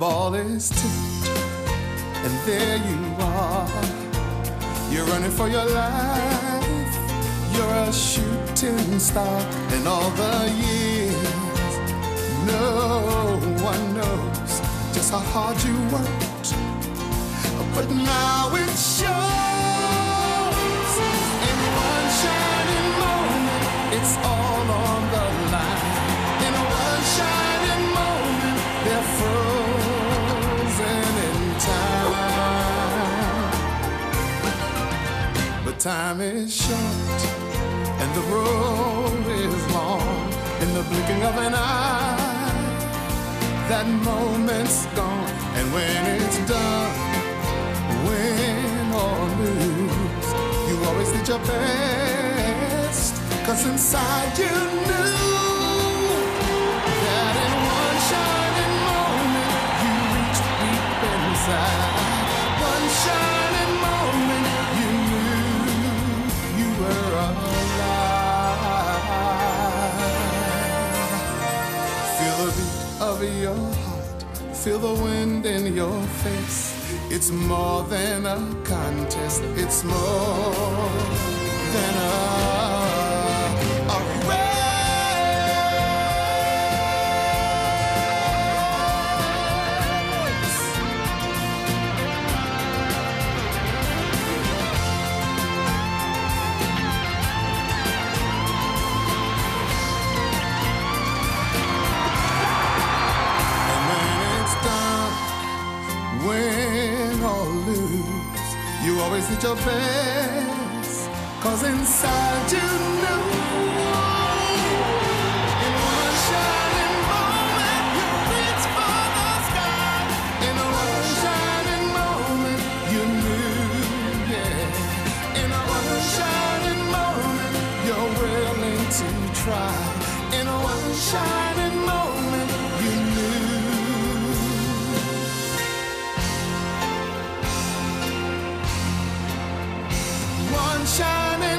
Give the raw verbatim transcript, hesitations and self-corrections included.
ball is tipped, and there you are. You're running for your life, you're a shooting star. In all the years, no one knows just how hard you worked, but now it shows. In one shining moment, it's all on the line. In one shining moment, they're frozen in time. The time is short and the road is long. In the blinking of an eye, that moment's gone. And when it's done, win or lose, you always did your best, 'cause inside you knew that in one shining moment you reached deep inside. One shining moment you knew you were alive. Feel the beat of your heart, feel the wind in your face. It's more than a contest, it's more than a, a race. And when it's done, when or lose, you always did your best, 'cause inside you knew. In one shining moment you reached for the sky. In one shining moment you knew, yeah. In one shining moment you're willing to try. In one shining moment you knew. Shining.